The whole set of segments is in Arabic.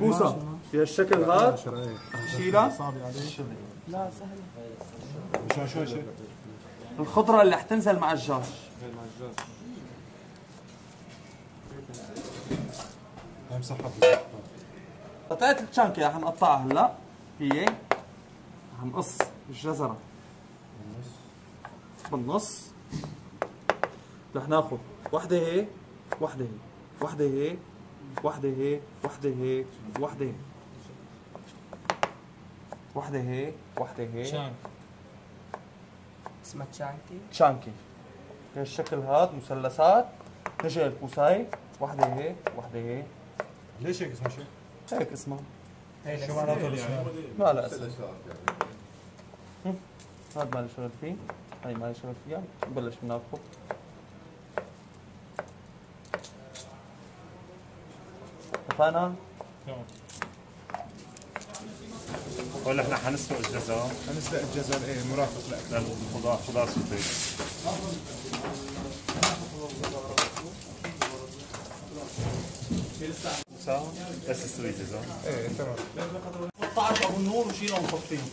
كوسه يا الشكل هذا شيلها صعب عليك. لا سهله. شو الخضره اللي حتنزل مع الجاج؟ مع الجاج امسحها. قطعت التشانكه حنقطعها هلا، هي حنقص الجزره بالنص. رح ناخذ وحده هيك، وحده هيك، وحده هيك، وحده هيك، وحده هيك، وحده هيك، وحده هيك، وحده هيك. تشانك اسمها تشانكي. تشانكي الشكل هذا مثلثات. نجي الكوساي وحده هيك، وحده هيك. ليش هيك اسمها شو؟ هيك اسمها. شو معناته الاسم؟ ما لها اسم. هذا مالي شغل فيه، هاي مالي شغل فيها، بلش بناخذ. اتفقنا؟ تمام. ولا احنا حنسلق الجزر؟ حنسلق الجزر ايه مرافق للخضار، خضار سوتيه. بس تسوي الجزر؟ ايه تمام. 13 ابو النور وشيلهم وصفيهم.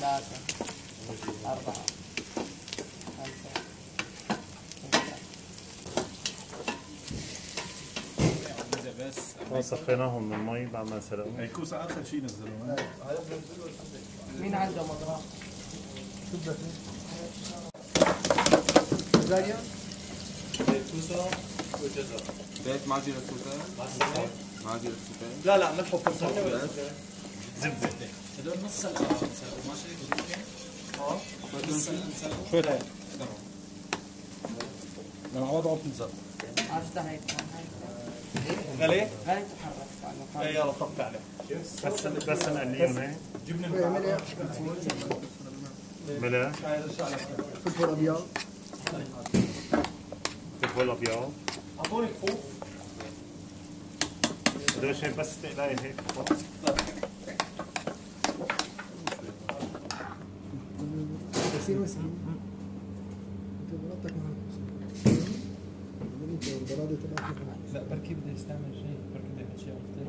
ثلاثة أربعة صفيناهم من المي بعد ما سلقوهم. الكوسه اخر شيء نزلوها. مين عنده مطرح؟ شو بدك؟ زايا زيت كوسه وجزر. زيت معجنه كوسه؟ معجنه كوسه؟ لا لا ملح وفلفل زبده. هدول نص سلقه ماشي ممكن؟ نص سلقه شوي هيك. لما وضعه بتنزل. عرفتها هيك غالي؟ غالي تحرك. ايه يلا طفي عليه. بس نقليهم هيك. جبنا ملح. ملح. فلفل ابيض. فلفل ابيض. اعطوني كفوف. هدول شيء بس تقلعي هيك فوق. يصير وسخ. انت غلطتك مع الكوسه. لا بركي بدي استعمل شيء، بركي بدي اعمل شيء مختلف.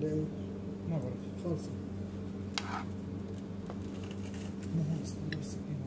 ليه؟ ما بعرف خالص.